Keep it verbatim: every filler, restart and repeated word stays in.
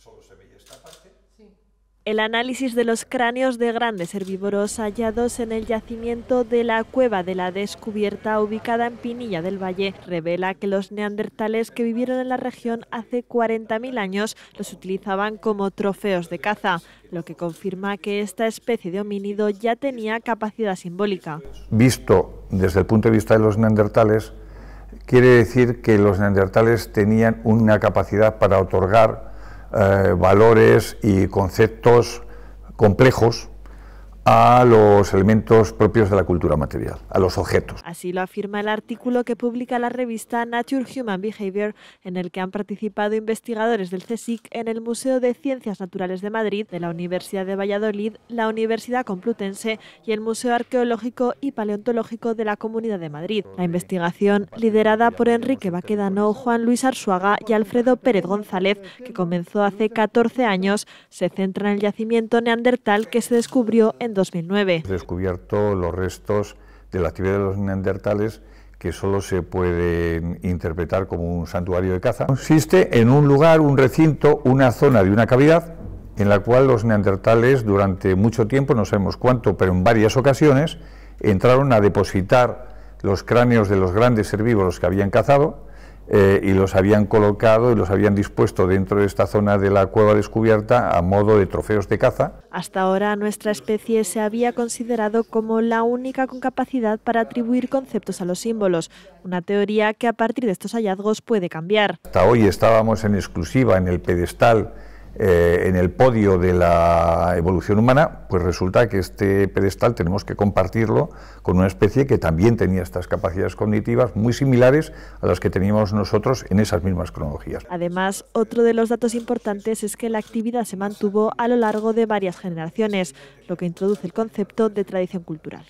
solo se veía esta parte. Sí. El análisis de los cráneos de grandes herbívoros hallados en el yacimiento de la Cueva de la Descubierta, ubicada en Pinilla del Valle, revela que los neandertales que vivieron en la región hace cuarenta mil años los utilizaban como trofeos de caza, lo que confirma que esta especie de homínido ya tenía capacidad simbólica. Visto desde el punto de vista de los neandertales, quiere decir que los neandertales tenían una capacidad para otorgar Eh, valores y conceptos complejos a los elementos propios de la cultura material, a los objetos. Así lo afirma el artículo que publica la revista Nature Human Behavior, en el que han participado investigadores del C S I C, en el Museo de Ciencias Naturales de Madrid, de la Universidad de Valladolid, la Universidad Complutense y el Museo Arqueológico y Paleontológico de la Comunidad de Madrid. La investigación, liderada por Enrique Baquedano, Juan Luis Arsuaga y Alfredo Pérez-González, que comenzó hace catorce años, se centra en el yacimiento neandertal que se descubrió en dos mil nueve. Descubierto los restos de la actividad de los neandertales, que solo se pueden interpretar como un santuario de caza. Consiste en un lugar, un recinto, una zona de una cavidad en la cual los neandertales durante mucho tiempo, no sabemos cuánto, pero en varias ocasiones, entraron a depositar los cráneos de los grandes herbívoros que habían cazado eh, y los habían colocado y los habían dispuesto dentro de esta zona de la Cueva Descubierta a modo de trofeos de caza. Hasta ahora nuestra especie se había considerado como la única con capacidad para atribuir conceptos a los símbolos, una teoría que a partir de estos hallazgos puede cambiar. Hasta hoy estábamos en exclusiva en el pedestal, eh, en el podio de la evolución humana, pues resulta que este pedestal tenemos que compartirlo con una especie que también tenía estas capacidades cognitivas muy similares a las que teníamos nosotros en esas mismas cronologías. Además, otro de los datos importantes es que la actividad se mantuvo a lo largo de varias generaciones, lo que introduce el concepto de tradición cultural.